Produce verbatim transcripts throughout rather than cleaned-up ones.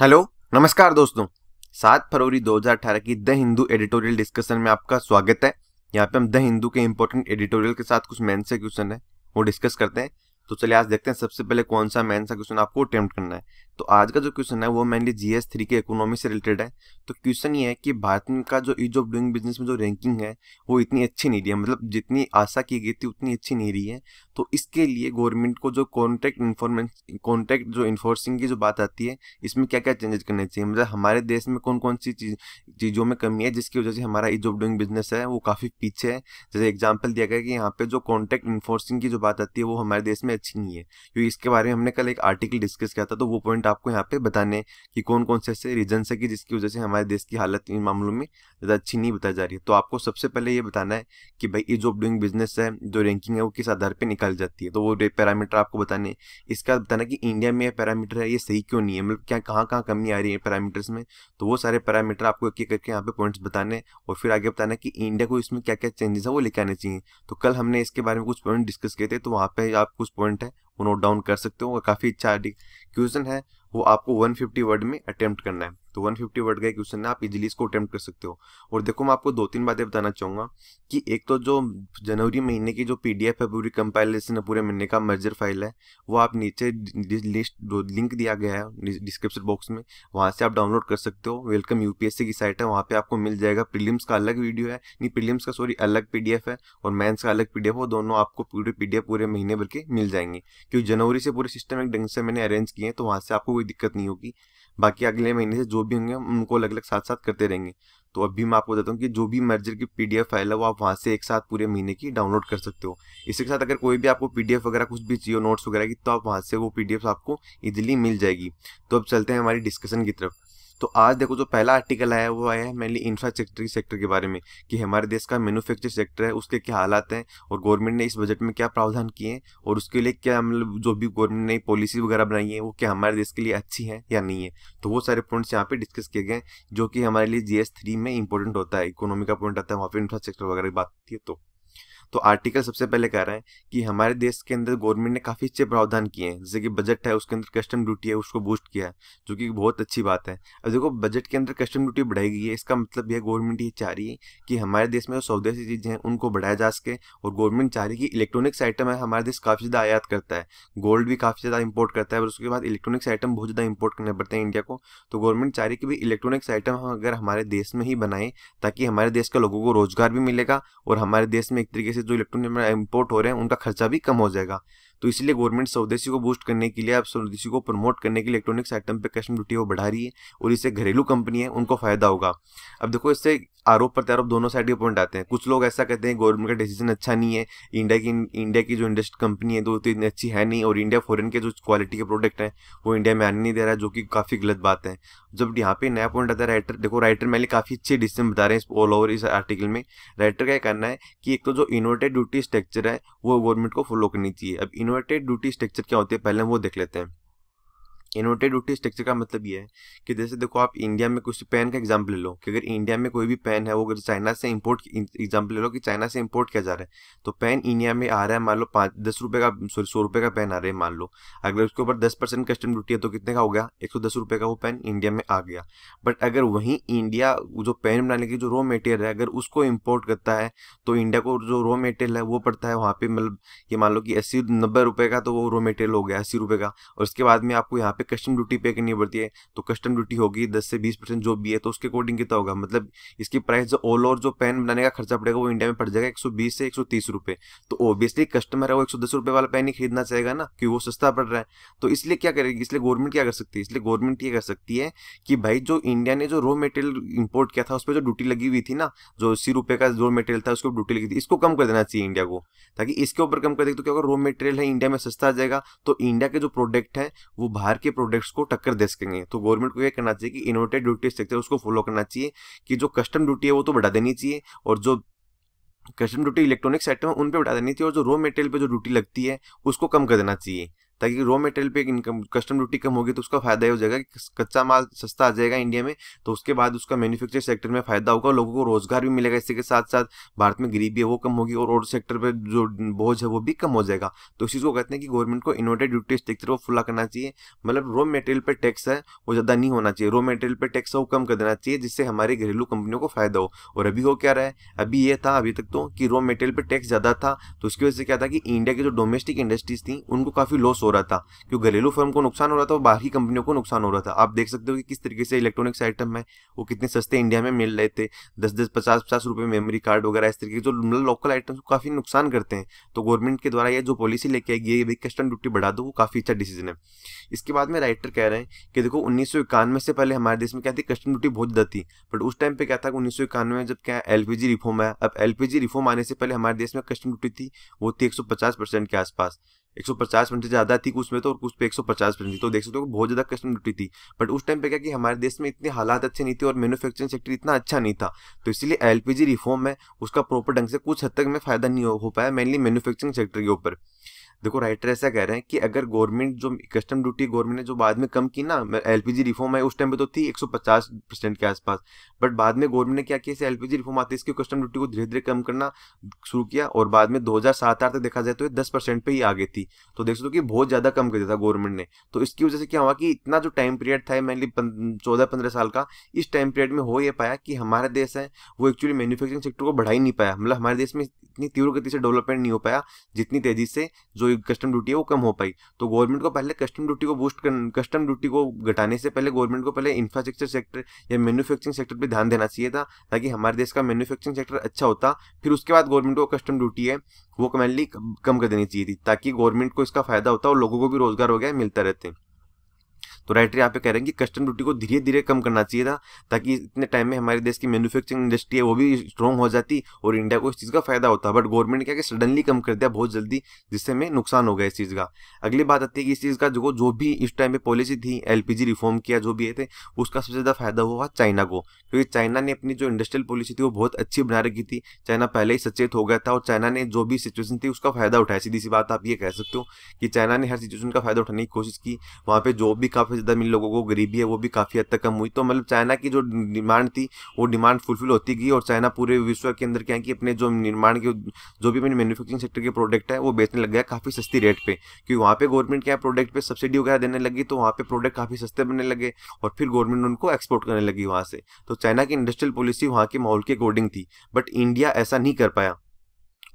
Hello नमस्कार दोस्तों, सात फरवरी दो हज़ार अठारह की द हिंदू एडिटोरियल डिस्कशन में आपका स्वागत है। यहाँ पे हम द हिंदू के इंपॉर्टेंट एडिटोरियल के साथ कुछ मेंस से क्वेश्चन है वो डिस्कस करते हैं। तो चलिए आज देखते हैं सबसे पहले कौन सा मेंस का क्वेश्चन आपको अटेम्प्ट करना है। तो आज का जो क्वेश्चन है वो मेनली जी एस थ्री के इकोनॉमी से रिलेटेड है। तो क्वेश्चन ये है कि भारत का जो ईज ऑफ डूइंग बिजनेस में जो रैंकिंग है वो इतनी अच्छी नहीं रही है, मतलब जितनी आशा की गई थी उतनी अच्छी नहीं रही है। तो इसके लिए गवर्नमेंट को जो कॉन्ट्रैक्ट इन्फॉर्मेंस कॉन्ट्रैक्ट जो इन्फोर्सिंग की जो बात आती है इसमें क्या क्या चेंजेस करने चाहिए, मतलब हमारे देश में कौन कौन सी चीज चीज़ों में कमी है जिसकी वजह से हमारा ईज ऑफ डूइंग बिजनेस है वो काफ़ी पीछे है। जैसे एग्जाम्पल दिया गया कि यहाँ पर जो कॉन्ट्रैक्ट इन्फोर्सिंग की जो बात आती है वो हमारे देश में अच्छी नहीं है, क्योंकि इसके बारे में हमने कल एक आर्टिकल डिस्कस किया था। तो वो पॉइंट आपको यहाँ पे बताने कि कौन कौन से ऐसे रीजन है कि जिसकी वजह से हमारे देश की हालत इन मामलों में ज़्यादा अच्छी नहीं बताई जा रही है। तो आपको सबसे पहले ये बताना है कि भाई ईज ऑफ डूइंग बिजनेस है जो रैंकिंग है वो किस आधार पे निकाल जाती है। तो वो पैरामीटर आपको बताने, इसका बताना कि इंडिया में ये पैरामीटर है ये सही क्यों नहीं है, मतलब क्या कहाँ कहाँ कमी आ रही है पैरामीटर्स में। तो वो सारे पैरामीटर आपको एक एक करके यहाँ पे पॉइंट्स बताने और फिर आगे बताना कि इंडिया को इसमें क्या क्या चेंजेस है वो लेके आने चाहिए। तो कल हमने इसके बारे में कुछ पॉइंट डिस्कस किए थे, तो वहाँ पे आप कुछ पॉइंट है वो नोट डाउन कर सकते हो। और काफ़ी अच्छा क्वेश्चन है, वो आपको एक सौ पचास वर्ड में अटेम्प्ट करना है। तो एक सौ पचास वर्ड का क्वेश्चन है, आप इजीली इसको अटेम्प्ट कर सकते हो। और देखो मैं आपको दो तीन बातें बताना चाहूँगा कि एक तो जो जनवरी महीने की जो पीडीएफ है पूरी कंपाइलेशन है पूरे महीने का मर्जर फाइल है वो आप नीचे लिस्ट लिंक दिया गया है डिस्क्रिप्शन बॉक्स में, वहाँ से आप डाउनलोड कर सकते हो। वेलकम यूपीएससी की साइट है, वहाँ पर आपको मिल जाएगा। प्रीलिम्स का अलग वीडियो है, नहीं प्रीलिम्स का सॉरी अलग पीडीएफ है और मेंस का अलग पीडीएफ, वो दोनों आपको पूरे पीडीएफ पूरे महीने भर के मिल जाएंगे, क्योंकि जनवरी से पूरे सिस्टम एक ढंग से मैंने अरेंज किए हैं। तो वहाँ से आपको दिक्कत नहीं होगी, बाकी अगले महीने से जो भी होंगे उनको अलग अलग साथ साथ करते रहेंगे। तो अभी मैं आपको बताता हूँ कि जो भी मर्जर की पीडीएफ फाइल है वो आप वहाँ से एक साथ पूरे महीने की डाउनलोड कर सकते हो। इसके साथ अगर कोई भी आपको पीडीएफ वगैरह कुछ भी चाहिए नोट्स वगैरह की, तो आप वहाँ से वो पीडीएफ आपको इजीली मिल जाएगी। तो अब चलते हैं हमारी डिस्कशन की तरफ। तो आज देखो जो पहला आर्टिकल आया है वो आया है मेनली इंफ्रास्ट्रक्चर सेक्टर के बारे में कि हमारे देश का मैन्युफैक्चर सेक्टर है उसके क्या हालात हैं और गवर्नमेंट ने इस बजट में क्या प्रावधान किए हैं और उसके लिए क्या मतलब जो भी गवर्नमेंट ने पॉलिसी वगैरह बनाई है वो क्या हमारे देश के लिए अच्छी है या नहीं है। तो वो सारे पॉइंट्स यहाँ पे डिस्कस किए गए जो कि हमारे लिए जी एस थ्री में इंपॉर्टेंट होता है, इकोनॉमी का पॉइंट आता है, वहाँ पर इंफ्रास्ट्रक्चर वगैरह की बात होती है। तो तो आर्टिकल सबसे पहले कह रहा है कि हमारे देश के अंदर गवर्नमेंट ने काफ़ी अच्छे प्रावधान किए हैं, जैसे कि बजट है उसके अंदर कस्टम ड्यूटी है उसको बूस्ट किया है, जो कि बहुत अच्छी बात है। अब देखो बजट के अंदर कस्टम ड्यूटी बढ़ाई गई है, इसका मतलब यह गवर्नमेंट ये चाह रही है कि हमारे देश में जो स्वदेशी चीज़ें हैं उनको बढ़ाया जा सके। और गवर्नमेंट चाह रही है कि इलेक्ट्रॉनिक्स आइटम है हमारे देश काफ़ी ज़्यादा आयात करता है, गोल्ड भी काफ़ी ज़्यादा इंपोर्ट करता है और उसके बाद इलेक्ट्रॉनिक्स आइटम बहुत ज़्यादा इंपोर्ट करने पड़ते हैं इंडिया को। तो गवर्नमेंट चाह रही है कि भाई इलेक्ट्रॉनिक्स आइटम हम अगर हमारे देश में ही बनाएं ताकि हमारे देश के लोगों को रोजगार भी मिलेगा और हमारे देश में एक तरीके से जो इलेक्ट्रॉनिक में इंपोर्ट हो रहे हैं उनका खर्चा भी कम हो जाएगा। तो इसलिए गवर्नमेंट स्वदेशी को बूस्ट करने के लिए, आप स्वदेशी को प्रमोट करने के लिए इलेक्ट्रॉनिक्स आइटम पे कस्टम ड्यूटी वो बढ़ा रही है और इससे घरेलू कंपनी है उनको फायदा होगा। अब देखो इससे आरोप प्रत्यारोप दोनों साइड के पॉइंट आते हैं। कुछ लोग ऐसा कहते हैं गवर्नमेंट का डिसीजन अच्छा नहीं है, इंडिया की इंडिया की जो इंडस्ट्री कंपनी है तो इतनी अच्छी है नहीं और इंडिया फॉरेन के जो क्वालिटी के प्रोडक्ट हैं वो इंडिया में आने नहीं दे रहा है, जो कि काफ़ी गलत बात है। जब यहाँ पे नया पॉइंट आता है राइटर, देखो राइटर मैंने काफ़ी अच्छे डिसीजन बता रहे हैं इस ऑल ओवर इस आर्टिकल में। राइटर का यह कहना है कि एक तो जो इनोवेटेड ड्यूटी स्ट्रक्चर है वो गवर्नमेंट को फॉलो करनी चाहिए। अब इनोवेटेड ड्यूटी स्ट्रक्चर क्या होती है पहले हम वो देख लेते हैं। इनोवेटेड ड्यूटी स्ट्रक्चर का मतलब ये है कि जैसे देखो आप इंडिया में कुछ पेन का एग्जाम्पल ले लो कि अगर इंडिया में कोई भी पेन है वो अगर चाइना से इंपोर्ट एग्जाम्पल ले लो कि चाइना से इंपोर्ट किया जा रहा है, तो पेन इंडिया में आ रहा है मान लो पाँच दस रुपये का सॉरी सौ रुपये का पेन आ रहा है मान लो, अगर उसके ऊपर दस परसेंट कस्टम ड्यूटी है तो कितने का हो गया एक सौ दस रुपये का वो पेन इंडिया में आ गया। बट अगर वहीं इंडिया जो पेन बनाने की जो रॉ मेटेरियल है अगर उसको इम्पोर्ट करता है तो इंडिया को जो रॉ मेटेरियल है वो पड़ता है वहाँ पर मतलब ये मान लो कि अस्सी नब्बे रुपये का, तो वो रॉ मेटेरियल हो गया अस्सी रुपये का और उसके बाद में आपको यहाँ कस्टम ड्यूटी पे करनी पड़ती है। तो कस्टम ड्यूटी होगी दस से बीस परसेंट जो भी है, तो उसके अकॉर्डिंग कितना होगा मतलब इसकी प्राइस जो ऑल ओवर जो पेन बनाने का खर्चा पड़ेगा वो इंडिया में पड़ जाएगा एक सौ बीस से एक सौ तीस रुपये। तो ओबियसली कस्टमर है वो एक सौ दस रुपये वाला पेन ही खरीदना चाहेगा ना, कि वो सस्ता पड़ रहा है। तो इसलिए क्या करेगी, इसलिए गवर्नमेंट क्या कर सकती है, इसलिए गवर्नमेंट ये कर सकती है कि भाई जो इंडिया ने जो रॉ मेटेरियल इंपोर्ट किया था उस पर जो ड्यूटी लगी हुई थी ना, जो अस्सी रुपये का रॉ मेटेरियल था उसको ड्यूटी लगी थी, इसको कम कर देना चाहिए इंडिया को, ताकि इसके ऊपर कम कर दे। तो क्या रॉ मेटेरियल है इंडिया में सस्ता आ जाएगा तो इंडिया के जो प्रोडक्ट हैं वो बाहर के प्रोडक्ट्स को टक्कर दे सकेंगे। तो गवर्नमेंट को ये करना चाहिए कि इनोवेटेड ड्यूटी स्ट्रक्चर उसको फॉलो करना चाहिए कि जो कस्टम ड्यूटी है वो तो बढ़ा देनी चाहिए और जो कस्टम ड्यूटी इलेक्ट्रॉनिक्स आइटम है उन पे बढ़ा देनी चाहिए और जो रॉ मेटेरियल पे जो ड्यूटी लगती है उसको कम कर देना चाहिए। ताकि रॉ मटेरियल पे कस्टम ड्यूटी कम होगी तो उसका फायदा हो जाएगा कि कच्चा माल सस्ता आ जाएगा इंडिया में, तो उसके बाद उसका मैन्युफैक्चर सेक्टर में फायदा होगा, लोगों को रोजगार भी मिलेगा, इसके साथ साथ भारत में गरीबी है वो कम होगी और और सेक्टर पे जो बोझ है वो भी कम हो जाएगा। तो इस चीज़ को कहते हैं कि गवर्नमेंट को इन्वर्टेड ड्यूटी स्ट्रक्चर को खुला करना चाहिए, मतलब रॉ मटेरियल पे टैक्स है वो ज़्यादा नहीं होना चाहिए, रॉ मटेरियल पे टैक्स वो कम कर देना चाहिए जिससे हमारे घरेलू कंपनियों को फायदा हो। और अभी हो क्या रहा है, अभी ये था अभी तक तो कि रॉ मटेरियल पे टैक्स ज़्यादा था, तो उसकी वजह से क्या था कि इंडिया की जो डोमेस्टिक इंडस्ट्रीज थी उनको काफ़ी लॉस हो रहा था, क्योंकि घरेलू फर्म को नुकसान हो रहा था और बाहरी कंपनियों को नुकसान हो रहा था। आप देख सकते हो कि किस तरीके से इलेक्ट्रॉनिक्स आइटम है वो कितने सस्ते इंडिया में मिल रहे थे, दस दस पचास पचास रुपये मेमोरी कार्ड वगैरह, इस तरीके जो लोकल आइटम्स को काफ़ी नुकसान करते हैं। तो गवर्नमेंट के द्वारा ये जो पॉलिसी लेके आई गई है कस्टम ड्यूटी बढ़ा दो, वो काफ़ी अच्छा डिसीजन है। इसके बाद में राइटर कह रहे हैं कि देखो उन्नीस सौ इक्यानवे से पहले हमारे देश में क्या थी, कस्टम ड्यूटी बहुत ज़्यादा थी, बट उस टाइम पे क्या था कि उन्नीस सौ इक्यानवे में जब क्या एलपीजी रिफॉर्म है, अब एलपीजी रिफॉर्म आने से पहले हमारे देश में कस्टम ड्यूटी थी वो थी एक सौ पचास परसेंट के आसपास, एक सौ पचास परसेंट ज़्यादा थी कुछ में तो और कुछ पे एक सौ पचास परसेंट, तो देख सकते हो बहुत ज़्यादा कस्टम ड्यूटी थी। बट उस टाइम पे क्या कि हमारे देश में इतने हालात अच्छे नहीं थे और मैन्युफैक्चरिंग सेक्टर इतना अच्छा नहीं था, तो इसलिए एलपीजी रिफॉर्म है उसका प्रॉपर ढंग से कुछ हद तक में फ़ायदा नहीं हो पाया, मेनली मैन्युफैक्चरिंग सेक्टर के ऊपर। देखो राइटर ऐसा कह रहे हैं कि अगर गवर्नमेंट जो कस्टम ड्यूटी गवर्नमेंट ने जो बाद में कम की ना, एलपीजी रिफॉर्म है उस टाइम पे तो थी एक सौ पचास परसेंट के आसपास, बट बाद में गवर्नमेंट ने क्या किया, इसे एलपीजी रिफॉर्म आते इसकी कस्टम ड्यूटी को धीरे धीरे कम करना शुरू किया और बाद में दो हज़ार सात आठ तक देखा जाए तो ये दस परसेंट पे ही आ गई थी। तो देख सकते हो कि बहुत ज़्यादा कम कर दिया था गवर्नमेंट ने, तो इसकी वजह से क्या हुआ कि इतना जो टाइम पीरियड था मेनली चौदह पंद्रह साल का, इस टाइम पीरियड में हो ये पाया कि हमारा देश है वो एक्चुअली मैन्युफैक्चरिंग सेक्टर को बढ़ा ही नहीं पाया, मतलब हमारे देश में इतनी तीव्र गति से डेवलपमेंट नहीं हो पाया जितनी तेज़ी से जो कस्टम ड्यूटी है वो कम हो पाई। तो गवर्नमेंट को पहले कस्टम ड्यूटी को बूस्ट कर कस्टम ड्यूटी को घटाने से पहले गवर्नमेंट को पहले इंफ्रास्ट्रक्चर सेक्टर या मैन्युफैक्चरिंग सेक्टर पे ध्यान देना चाहिए था, ताकि हमारे देश का मैन्युफैक्चरिंग सेक्टर अच्छा होता, फिर उसके बाद गवर्नमेंट को कस्टम ड्यूटी है वो कमेंटली कम कर देनी चाहिए थी, ताकि गवर्नमेंट को इसका फायदा होता और लोगों को भी रोजगार वगैरह मिलता रहते। तो राइटर यहाँ पे कह रहे हैं कि कस्टम ड्यूटी को धीरे धीरे कम करना चाहिए था, ताकि इतने टाइम में हमारे देश की मैन्युफैक्चरिंग इंडस्ट्री है वो भी स्ट्रॉन्ग हो जाती और इंडिया को इस चीज़ का फायदा होता, बट गवर्नमेंट ने क्या कि सडनली कम कर दिया बहुत जल्दी, जिससे हमें नुकसान हो गया इस चीज़ का। अगली बात आती है कि इस चीज़ का जो जो भी इस टाइम पर पॉलिसी थी एलपीजी रिफॉर्म किया जो भी थे, उसका सबसे ज़्यादा फायदा हुआ चाइना को, क्योंकि चाइना ने अपनी जो इंडस्ट्रियल पॉलिसी थी वो बहुत अच्छी बना रखी थी, चाइना पहले ही सचेत हो गया था और चाइना ने जो भी सिचुएशन थी उसका फायदा उठाया। सीधी सी बात आप ये कह सकते हो कि चाइना ने हर सिचुएशन का फायदा उठाने की कोशिश की, वहाँ पर जो भी काफ़ी ज़्यादा मिल लोगों को गरीबी है वो भी काफ़ी हद तक कम हुई, तो मतलब चाइना की जो डिमांड थी वो डिमांड फुलफिल होती गई और चाइना पूरे विश्व के अंदर क्या है कि अपने जो निर्माण के जो भी अपने मैन्युफैक्चरिंग सेक्टर के प्रोडक्ट है वो बेचने लग गया काफ़ी सस्ती रेट पे, क्योंकि वहाँ पे गवर्नमेंट क्या प्रोडक्ट पे सब्सिडी वगैरह देने लगी, तो वहाँ पे प्रोडक्ट काफ़ी सस्ते बनने लगे और फिर गवर्नमेंट उनको एक्सपोर्ट करने लगी वहाँ से। तो चाइना की इंडस्ट्रियल पॉलिसी वहाँ के माहौल के अकॉर्डिंग थी, बट इंडिया ऐसा नहीं कर पाया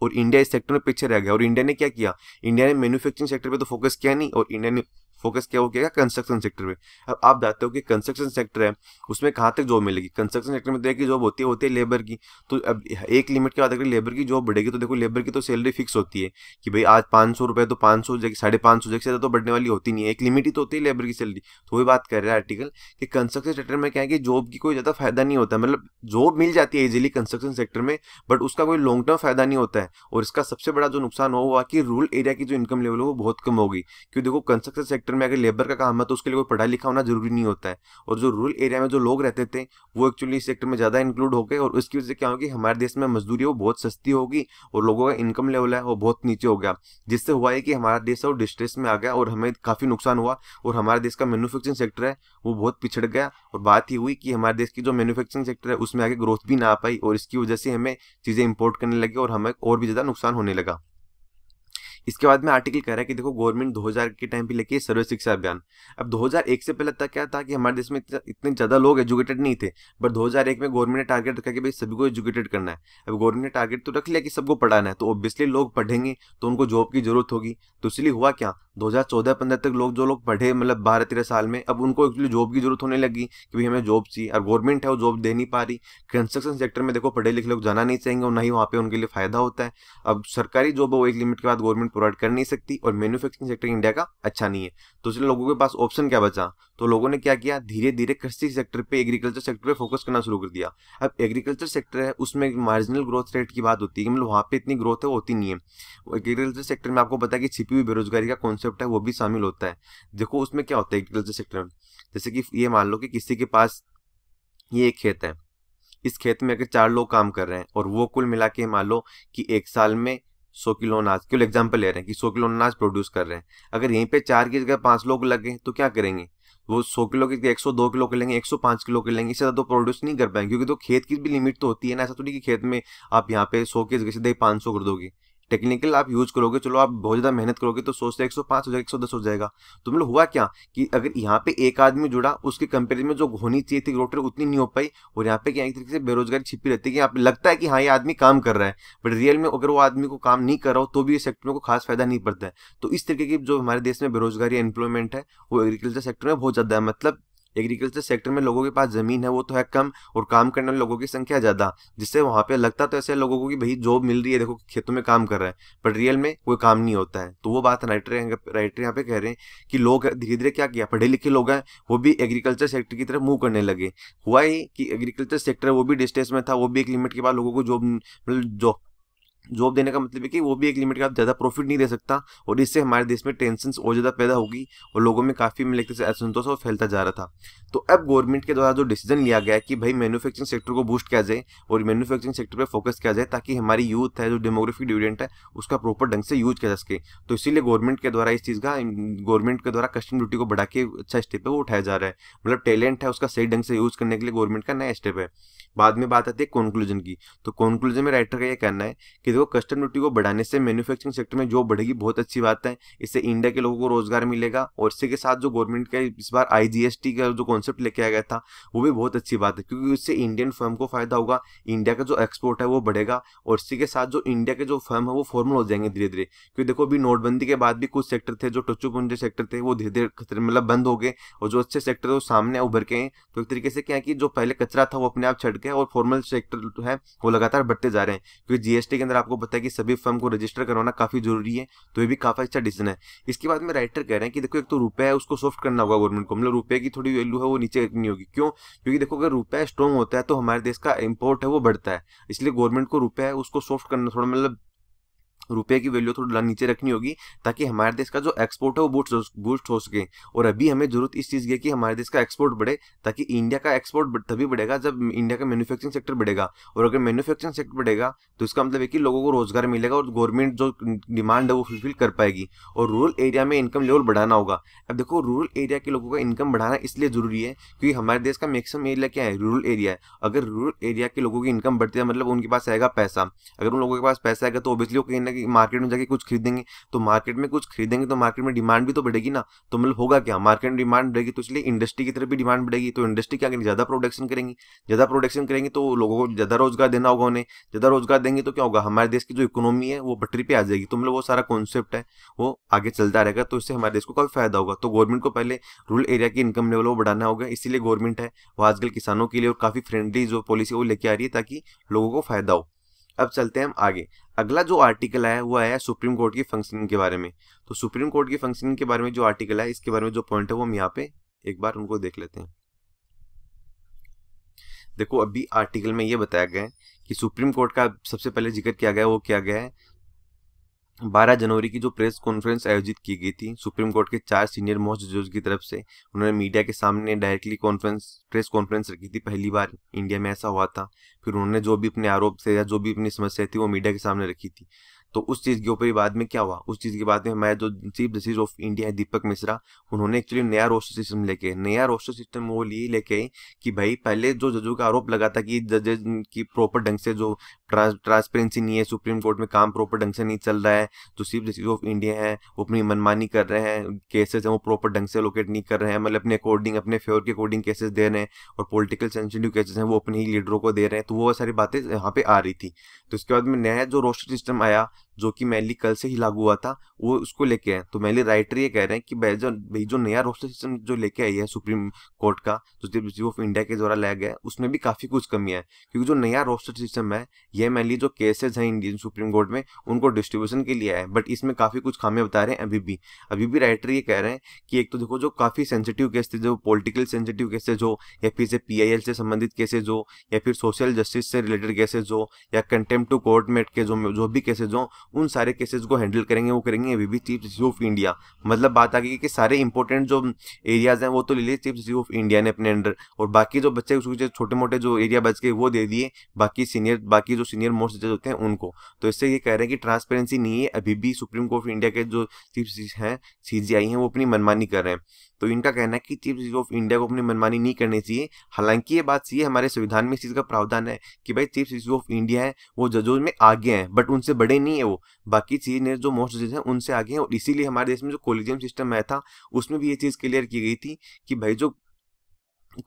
और इंडिया इस सेक्टर में पीछे रह गया। और इंडिया ने क्या किया, इंडिया ने मैन्युफैक्चरिंग सेक्टर पर तो फोकस किया नहीं और इंडिया ने फोकस क्या हो गया कंस्ट्रक्शन सेक्टर में। अब आप जानते हो कि कंस्ट्रक्शन सेक्टर है उसमें कहाँ तक जॉब मिलेगी, कंस्ट्रक्शन सेक्टर में तो एक जॉब होती है होती है लेबर की, तो अब एक लिमिट के बाद अगर लेबर की जॉब बढ़ेगी तो देखो लेबर की तो सैलरी फिक्स होती है कि भाई आज पाँच सौ रुपये तो पाँच सौ जाएगी, साढ़े पाँच सौ जाएगी, ज़्यादा तो बढ़ने वाली होती नहीं है, एक लिमिट ही तो होती है लेबर की सैलरी। तो वही बात कर रहा है आर्टिकल कि कंस्ट्रक्शन सेक्टर में क्या है कि जॉब की कोई ज़्यादा फायदा नहीं होता, मतलब जॉब मिल जाती है ईजिली कंस्ट्रक्शन सेक्टर में बट उसका कोई लॉन्ग टर्म फायदा नहीं होता है। और इसका सबसे बड़ा जो नुकसान हुआ कि रूरल एरिया की जो इनकम लेवल है वो बहुत कम होगी, क्योंकि देखो कंस्ट्रक्शन सेक्टर में अगर लेबर का काम है तो उसके लिए कोई पढ़ा लिखा होना जरूरी नहीं होता है, और जो रूरल एरिया में जो लोग रहते थे वो एक्चुअली इस सेक्टर में ज़्यादा इंक्लूड हो गए और उसकी वजह से क्या होगी हमारे देश में मजदूरी वो बहुत सस्ती होगी और लोगों का इनकम लेवल है वो बहुत नीचे हो गया, जिससे हुआ है कि हमारा देश और डिस्ट्रेस में आ गया और हमें काफ़ी नुकसान हुआ और हमारे देश का मैन्युफैक्चरिंग सेक्टर है वो बहुत पिछड़ गया। और बात ही हुई कि हमारे देश की जो मैन्युफैक्चरिंग सेक्टर है उसमें आगे ग्रोथ भी ना आ पाई और इसकी वजह से हमें चीज़ें इंपोर्ट करने लगी और हमें और भी ज़्यादा नुकसान होने लगा। इसके बाद में आर्टिकल कह रहा है कि देखो गवर्नमेंट दो हज़ार के टाइम पे लेके सर्व शिक्षा अभियान, अब दो हज़ार एक से पहले तक क्या था कि हमारे देश में इतने ज़्यादा लोग एजुकेटेड नहीं थे, बट दो हज़ार एक में गवर्नमेंट ने टारगेट रखा कि भाई सभी को एजुकेटेड करना है। अब गवर्नमेंट ने टारगेट तो रख लिया कि सबको पढ़ाना है, तो ऑब्वियसली लोग पढ़ेंगे तो उनको जॉब की जरूरत होगी, तो इसलिए हुआ क्या दो हज़ार चौदह पंद्रह तक लोग जो लोग पढ़े मतलब बारह तेरह साल में, अब उनको एक्चुअली जॉब की जरूरत होने लगी कि भाई हमें जॉब चाहिए और गवर्नमेंट है वो जॉब दे नहीं पा रही। कंस्ट्रक्शन सेक्टर में देखो पढ़े लिखे लोग जाना नहीं चाहेंगे और ना ही वहाँ पे उनके लिए फायदा होता है। अब सरकारी जॉब है वो एक लिमिट के बाद गवर्नमेंट प्रोवाइड कर नहीं सकती और मैन्युफैक्चरिंग सेक्टर इंडिया का अच्छा नहीं है, तो इसलिए लोगों के पास ऑप्शन क्या बचा, तो लोगों ने क्या किया धीरे धीरे कृषि सेक्टर पर एग्रीकल्चर सेक्टर पर फोकस करना शुरू कर दिया। अब एग्रीकल्चर सेक्टर है उसमें मार्जिनल ग्रोथ रेट की बात होती है, मतलब वहाँ पर इतनी ग्रोथ है होती नहीं है। एग्रीकल्चर सेक्टर में आपको पता है कि छिपी हुई बेरोजगारी का कॉन्सेप्ट है वो भी शामिल होता है। देखो उसमें क्या होता है एग्रीकल्चर सेक्टर में, जैसे कि ये मान लो कि किसी के पास ये एक खेत है, इस खेत में अगर चार लोग काम कर रहे हैं और वो कुल मिला के मान लो कि एक साल में सौ किलो अनाज, केवल एग्जाम्पल ले रहे हैं कि सौ किलो अनाज प्रोड्यूस कर रहे हैं, अगर यहीं पे चार की जगह पाँच लोग लगे तो क्या करेंगे, वो सौ किलो की जगह एक सौ दो किलो के लेंगे, एक सौ पाँच किलो के लेंगे, इससे ज़्यादा तो प्रोड्यूस नहीं कर पाएंगे, क्योंकि तो खेत की भी लिमिट तो होती है ना, ऐसा तो नहीं कि खेत में आप यहाँ पे सौ की जगह सीधे पाँच सौ कर दोगे, टेक्निकल आप यूज करोगे, चलो आप बहुत ज़्यादा मेहनत करोगे तो सौ से एक सौ पाँच हो जाएगा, एक सौ दस हो जाएगा। तो मतलब हुआ क्या कि अगर यहाँ पे एक आदमी जुड़ा, उसके कंपेरिजन में जो होनी चाहिए थी ग्रोथ रेट उतनी नहीं हो पाई, और यहाँ पे क्या एक तरीके से बेरोजगारी छिपी रहती है कि यहाँ पे लगता है कि हाँ ये आदमी काम कर रहा है, बट रियल में अगर वो आदमी को काम नहीं कर रहा हो तो भी इस सेक्टर में कोई खास फायदा नहीं पड़ता है। तो इस तरीके की जो हमारे देश में बेरोजगारी एम्प्लॉयमेंट है वो एग्रीकल्चर सेक्टर में बहुत ज़्यादा है। मतलब एग्रीकल्चर सेक्टर में लोगों के पास जमीन है वो तो है कम, और काम करने वाले लोगों की संख्या ज़्यादा, जिससे वहाँ पे लगता तो ऐसे लोगों को कि भाई जॉब मिल रही है, देखो खेतों में काम कर रहा है, बट रियल में कोई काम नहीं होता है। तो वो बात राइटर राइटर यहाँ पे कह रहे हैं कि लोग धीरे धीरे क्या किया, पढ़े लिखे लोग हैं वो भी एग्रीकल्चर सेक्टर की तरफ मूव करने लगे। हुआ ही कि एग्रीकल्चर सेक्टर वो भी डिस्टेंस में था, वो भी एक लिमिट के बाद लोगों को जॉब मतलब जॉब जॉब देने का मतलब है कि वो भी एक लिमिट का ज़्यादा प्रॉफिट नहीं दे सकता, और इससे हमारे देश में टेंशन और ज़्यादा पैदा होगी और लोगों में काफ़ी मिले से असंतोष और फैलता जा रहा था। तो अब गवर्नमेंट के द्वारा जो डिसीजन लिया गया है कि भाई मैन्युफैक्चरिंग सेक्टर को बूस्ट किया जाए और मैन्युफैक्चरिंग सेक्टर पर फोकस किया जाए, ताकि हमारी यूथ है जो डेमोग्राफिक डिविडेंट है उसका प्रॉपर ढंग से यूज किया जा सके। तो इसीलिए गवर्नमेंट के द्वारा इस चीज़ का गवर्नमेंट के द्वारा कस्टम ड्यूटी को बढ़ा के अच्छा स्टेप है वो उठाया जा रहा है। मतलब टैलेंट है उसका सही ढंग से यूज करने के लिए गवर्नमेंट का नया स्टेप है। बाद में बात आती है कंक्लूजन की। तो कंक्लूजन में राइटर का यह कहना है कि देखो कस्टम ड्यूटी को बढ़ाने से मैन्युफैक्चरिंग सेक्टर में जॉब बढ़ेगी, बहुत अच्छी बात है, इससे इंडिया के लोगों को रोजगार मिलेगा, और इसी के साथ जो गवर्नमेंट का इस बार आईजीएसटी का जो कॉन्सेप्ट लेके आया गया था वो भी बहुत अच्छी बात है, क्योंकि उससे इंडियन फर्म को फायदा होगा, इंडिया का जो एक्सपोर्ट है वो बढ़ेगा, और इसी के साथ जो इंडिया के जो फर्म है वो फॉर्मल हो जाएंगे धीरे धीरे। क्योंकि देखो अभी नोटबंदी के बाद भी कुछ सेक्टर थे जो टच्चूपुंजे सेक्टर थे वो धीरे धीरे मतलब बंद हो गए, और जो अच्छे सेक्टर वो सामने उभर के हैं। तो एक तरीके से क्या है कि जो पहले कचरा था वो अपने आप छट गया, और फॉर्मल सेक्टर है वो लगातार बढ़ते जा रहे हैं, क्योंकि जीएसटी के अंदर आपको पता है कि सभी फर्म को रजिस्टर करवाना काफी जरूरी है। तो ये भी काफी अच्छा डिसीजन है। इसके बाद में राइटर कह रहे हैं कि देखो एक तो रुपया है उसको सॉफ्ट करना होगा गवर्नमेंट को, मतलब रुपये की थोड़ी वैल्यू है वो नीचे नहीं होगी। क्यों? क्योंकि देखो अगर रुपया स्ट्रॉन्ग होता है तो हमारे देश का इम्पोर्ट है वो बढ़ता है, इसलिए गवर्नमेंट को रुपया है उसको सॉफ्ट करना थोड़ा मतलब रुपये की वैल्यू थोड़ा नीचे रखनी होगी, ताकि हमारे देश का जो एक्सपोर्ट है वो बूस्ट बूस्ट हो सके। और अभी हमें जरूरत इस चीज़ की है कि हमारे देश का एक्सपोर्ट बढ़े, ताकि इंडिया का एक्सपोर्ट तभी बढ़ेगा जब इंडिया का मैन्युफैक्चरिंग सेक्टर बढ़ेगा, और अगर मैन्युफैक्चरिंग सेक्टर बढ़ेगा तो इसका मतलब है कि लोगों को रोजगार मिलेगा और गवर्नमेंट जो डिमांड है वो फुलफिल कर पाएगी। और रूरल एरिया में इनकम लेवल बढ़ाना होगा। अब देखो रूरल एरिया के लोगों का इनकम बढ़ाना इसलिए जरूरी है क्योंकि हमारे देश का मैक्सिमम एरिया क्या है, रूरल एरिया है। अगर रूरल एरिया के लोगों की इनकम बढ़ती है मतलब उनके पास आएगा पैसा, अगर उन लोगों के पास पैसा आएगा तो ऑब्वियसली वो कहीं मार्केट में जाके कुछ खरीदेंगे, तो मार्केट में कुछ खरीदेंगे तो मार्केट में डिमांड भी तो बढ़ेगी ना। तो मतलब होगा क्या, मार्केट में डिमांड बढ़ेगी तो इसलिए इंडस्ट्री की तरफ भी डिमांड बढ़ेगी, तो इंडस्ट्री क्या करेंगे, ज्यादा प्रोडक्शन करेंगी, ज्यादा प्रोडक्शन करेंगे तो लोगों को ज्यादा रोजगार देना होगा, उन्हें ज्यादा रोजगार देंगे तो क्या होगा, हमारे देश की जो इकोनॉमी है वो पटरी पे आ जाएगी। तो मतलब वो सारा कॉन्सेप्ट है वो आगे चलता रहेगा, तो इससे हमारे देश को काफी फायदा होगा। तो गवर्नमेंट को पहले रूरल एरिया की इनकम लेवल को बढ़ाना होगा, इसीलिए गवर्नमेंट है वो आजकल किसानों के लिए और काफी फ्रेंडली जो पॉलिसी वो लेके आ रही है ताकि लोगों को फायदा हो। अब चलते हैं हम आगे। अगला जो आर्टिकल आया हुआ है सुप्रीम कोर्ट की फंक्शनिंग के बारे में। तो सुप्रीम कोर्ट की फंक्शनिंग के बारे में जो आर्टिकल है इसके बारे में जो पॉइंट है वो हम यहाँ पे एक बार उनको देख लेते हैं। देखो अभी आर्टिकल में ये बताया गया है कि सुप्रीम कोर्ट का सबसे पहले जिक्र किया गया है वो किया गया है बारह जनवरी की जो प्रेस कॉन्फ्रेंस आयोजित की गई थी सुप्रीम कोर्ट के चार सीनियर मोस्ट जज की तरफ से। उन्होंने मीडिया के सामने डायरेक्टली कॉन्फ्रेंस प्रेस कॉन्फ्रेंस रखी थी, पहली बार इंडिया में ऐसा हुआ था। फिर उन्होंने जो भी अपने आरोप थे या जो भी अपनी समस्या थी वो मीडिया के सामने रखी थी। तो उस चीज़ के ऊपर बाद में क्या हुआ, उस चीज़ के बाद में हमारे जो चीफ जस्टिस ऑफ इंडिया है दीपक मिश्रा, उन्होंने एक्चुअली नया रोस्टर सिस्टम लेके नया रोस्टर सिस्टम वो लिए लेके कि भाई पहले जो जजों का आरोप लगा था कि जजेज की प्रॉपर ढंग से जो ट्रांसपेरेंसी नहीं है, सुप्रीम कोर्ट में काम प्रॉपर ढंग से नहीं चल रहा है, जो चीफ जस्टिस ऑफ इंडिया है वो अपनी मनमानी कर रहे हैं, केसेज हैं वो प्रॉपर ढंग से एलोकेट नहीं कर रहे हैं, मतलब अपने अकॉर्डिंग अपने फेवर के अकॉर्डिंग केसेज दे रहे हैं, और पॉलिटिकल सेंसिटिव केसेज हैं वो अपने ही लीडरों को दे रहे हैं। तो वो सारी बातें यहाँ पे आ रही थी। तो इसके बाद में नया जो रोस्टर सिस्टम आया जो कि मैनली कल से ही लागू हुआ था वो उसको लेके आए। तो मैनली राइटर ये कह रहे हैं कि भाई जो भाई जो नया रोस्टर सिस्टम जो लेके आई है सुप्रीम कोर्ट का जो चीफ जस्टिस ऑफ इंडिया के द्वारा लाया गया है उसमें भी काफ़ी कुछ कमी है, क्योंकि जो नया रोस्टर सिस्टम है यह मैनली जो केसेज हैं इंडियन सुप्रीम कोर्ट में उनको डिस्ट्रीब्यूशन के लिए है, बट इसमें काफ़ी कुछ खामियां बता रहे हैं। अभी भी अभी भी राइटर ये कह रहे हैं कि एक तो देखो जो काफ़ी सेंसिटिव केस थे, जो पॉलिटिकल सेंसिटिव केसेज हो या फिर से पी आई एल से संबंधित केसेज हो या फिर सोशल जस्टिस से रिलेटेड केसेज हो या कंटेम्प्ट टू कोर्ट में के जो भी केसेज हों उन सारे केसेस को हैंडल करेंगे, वो करेंगे अभी भी चीफ सेक्रेटरी ऑफ इंडिया। मतलब बात आ गई कि सारे इंपॉर्टेंट जो एरियाज हैं वो तो ले लिए चीफ सेक्रेटरी ऑफ इंडिया ने अपने अंडर, और बाकी जो बच्चे छोटे मोटे जो एरिया बच गए वो दे दिए बाकी सीनियर बाकी जो सीनियर मोस्ट जज होते हैं उनको। तो इससे ये कह रहे हैं कि ट्रांसपेरेंसी नहीं है, अभी भी सुप्रीम कोर्ट ऑफ इंडिया के जो चीफ हैं सी जी आई हैं वो अपनी मनमानी कर रहे हैं। तो इनका कहना है कि चीफ सेक्रेटरी ऑफ इंडिया को अपनी मनमानी नहीं करनी चाहिए। हालांकि ये बात सही है, हमारे संविधान में इस चीज़ का प्रावधान है कि भाई चीफ सेक्रेटरी ऑफ इंडिया है वो जजों में आगे हैं, बट उनसे बड़े नहीं है वो, बाकी सीनियर जो मोस्ट जज हैं उनसे आगे हैं। और इसीलिए हमारे देश में जो कोलिजियम सिस्टम आया था उसमें भी ये चीज़ क्लियर की गई थी कि भाई जो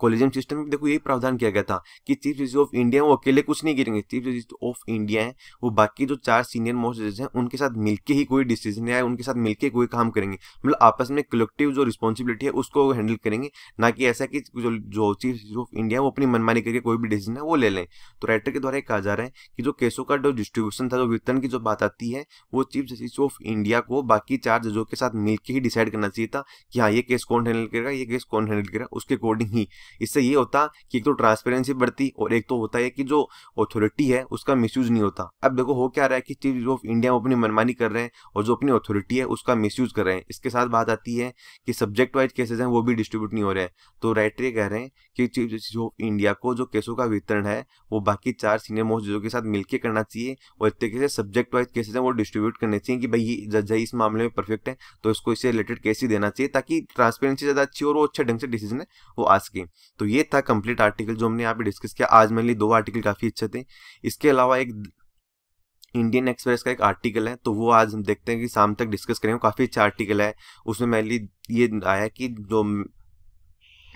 कॉलेजियम सिस्टम में देखो यही प्रावधान किया गया था कि चीफ जज ऑफ इंडिया वो अकेले कुछ नहीं गिरेंगे, चीफ जज ऑफ इंडिया है वो बाकी जो चार सीनियर मोस्ट जज हैं उनके साथ मिलके ही कोई डिसीजन है, उनके साथ मिलके कोई काम करेंगे। मतलब आपस में कलेक्टिव जो रिस्पॉन्सिबिलिटी है उसको हैंडल करेंगे, ना कि ऐसा कि जो जो चीफ जज ऑफ इंडिया है वो अपनी मनमानी करके कोई भी डिसीजन है वो ले लें। तो राइटर के द्वारा ये कहा जा रहा है कि जो केसों का जो डिस्ट्रीब्यूशन था, जो वितरण की जो बात आती है, वो चीफ जस्टिस ऑफ इंडिया को बाकी चार जजों के साथ मिलकर ही डिसाइड करना चाहिए था कि हाँ ये केस कौन हैंडल करेगा, ये केस कौन हैंडल करेगा, उसके अकॉर्डिंग ही। इससे ये होता कि एक तो ट्रांसपेरेंसी बढ़ती और एक तो होता है कि जो अथॉरिटी है उसका मिसयूज नहीं होता। अब देखो हो क्या रहा है कि चीफ ऑफ इंडिया अपनी मनमानी कर रहे हैं और जो अपनी अथॉरिटी है उसका मिसयूज कर रहे हैं। इसके साथ बात आती है कि सब्जेक्ट वाइज केसेस हैं वो भी डिस्ट्रीब्यूट नहीं हो रहे हैं। तो राइटर कह रहे हैं कि चीफ जस्टिस ऑफ इंडिया को जो केसों का वितरण है वो बाकी चार सीनियर मोस्ट जजों के साथ मिलकर करना चाहिए और इस तरीके से सब्जेक्ट वाइज केसेस हैं वो डिस्ट्रीब्यूट करने चाहिए कि भाई ये जज है इस मामले में परफेक्ट है तो इसको इससे रिलेटेड केस ही देना चाहिए, ताकि ट्रांसपेरेंसी ज़्यादा अच्छी और वो अच्छे ढंग से डिसीजन है वो आ सके। तो ये था कंप्लीट आर्टिकल जो हमने यहाँ पे डिस्कस किया। आज मेरे लिए दो आर्टिकल काफ़ी अच्छे थे, इसके अलावा एक इंडियन एक्सप्रेस का एक आर्टिकल है तो वो आज हम देखते हैं कि शाम तक डिस्कस करेंगे। काफ़ी अच्छा आर्टिकल है, उसमें मेरे लिए ये आया कि जो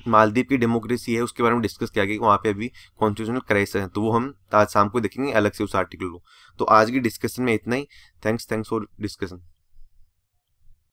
मालदीव की डेमोक्रेसी है उसके बारे में डिस्कस किया गया कि वहाँ पे अभी कॉन्स्टिट्यूशनल क्राइसिस है, तो वो हम आज शाम को देखेंगे अलग से उस आर्टिकल को। तो आज की डिस्कशन में इतना ही। Thanks thanks for discussion.